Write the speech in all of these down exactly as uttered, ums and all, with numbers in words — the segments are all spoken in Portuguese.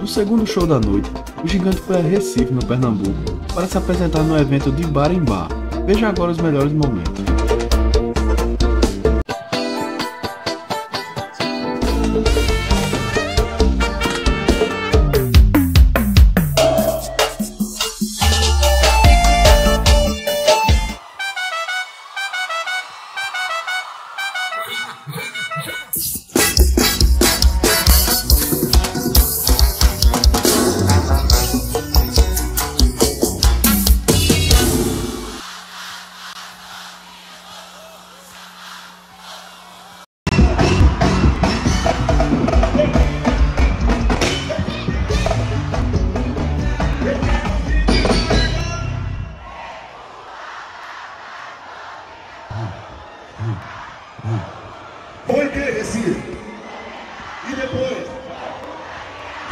No segundo show da noite, o gigante foi a Recife, no Pernambuco, para se apresentar no evento de bar em bar. Veja agora os melhores momentos. Põe dele, Recife. E depois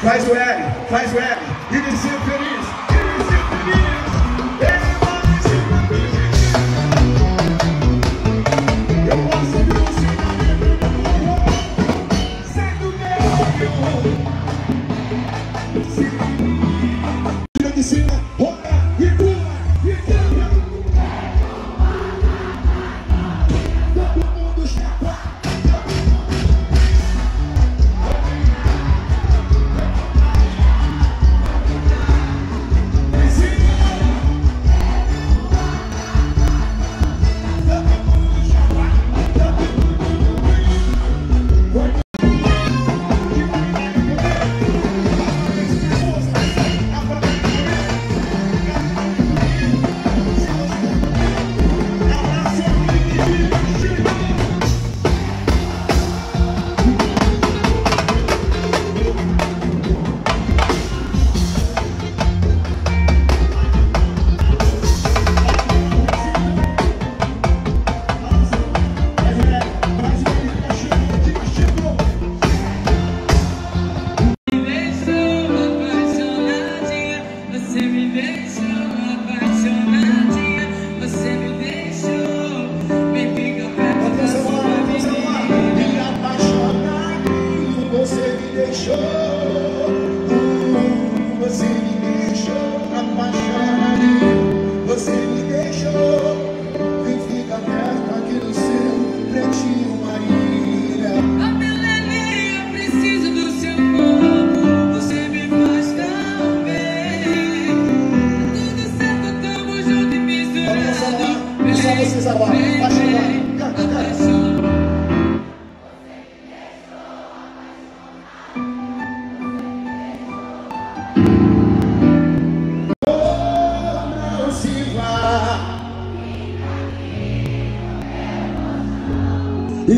faz o L, faz o L. E Recife feliz, e Recife feliz. Ele pode ser feliz. Eu posso me ensinar dentro do corpo. Sai do meu corpo. Tira de cima, roda e pula. E canta. E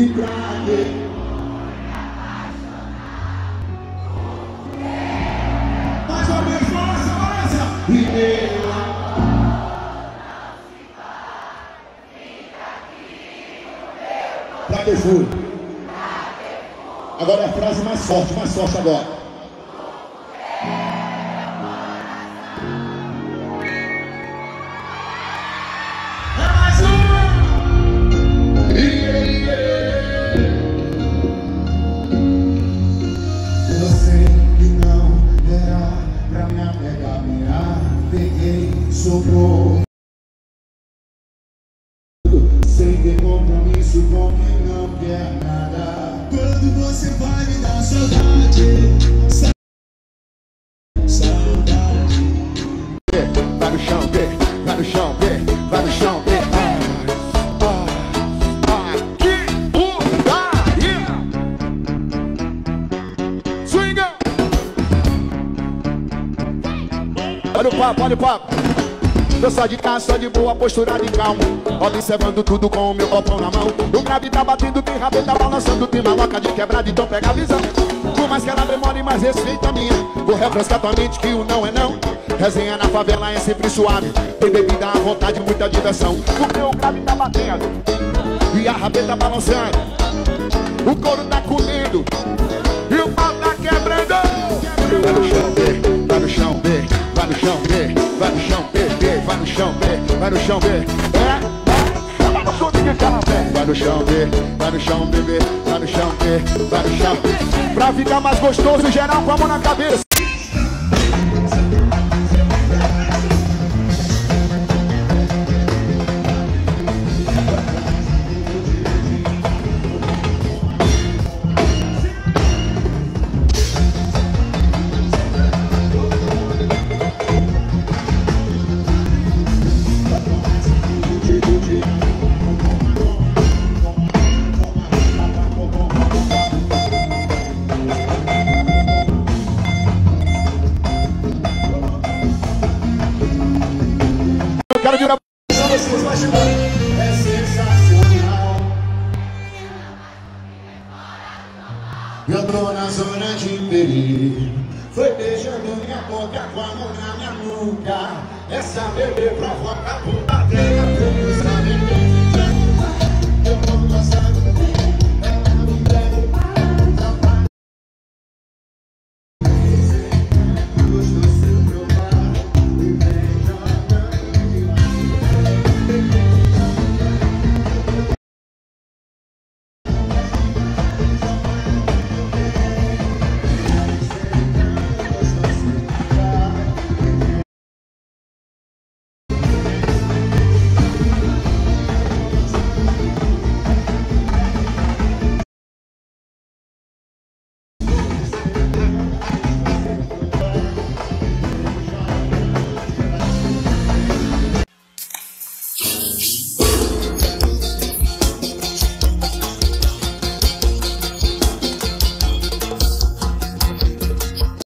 pra quê? Mais uma vez, força, força! E ela fica aqui no meu. Pra que fui? Agora é a frase mais forte, mais forte agora. É mais um! E ele. Sobrou sem ter compromisso com quem não quer nada. Quando você vai me dar saudade? Saudade. Vai no chão, vai no chão, vai no chão. Olha o papo, olha o papo. Eu só de cá, só de boa, postura de calmo, observando tudo com o meu copão na mão. O grave tá batendo, tem rabeta tá balançando, tem maloca de quebrada, então pega a visão. Por mais que ela demore, mais respeita a minha. Vou refrescar tua mente que o não é não. Resenha na favela é sempre suave, tem bebida à vontade, muita diversão. O meu grave tá batendo e a rabeta tá balançando. O couro tá comendo e o pau tá quebrando. Vai no chão, vê, vai no chão, vê. Vai no chão, vê, vai no chão, vê, vai no chão, vê, vai no chão, vê. É, vai no chão, vê, vai no chão, bebê, vai no chão, vê, vai no chão. Pra ficar mais gostoso, geral com a mão na cabeça. querido. Foi beijando minha boca com a mão na minha nuca. Essa bebê provoca por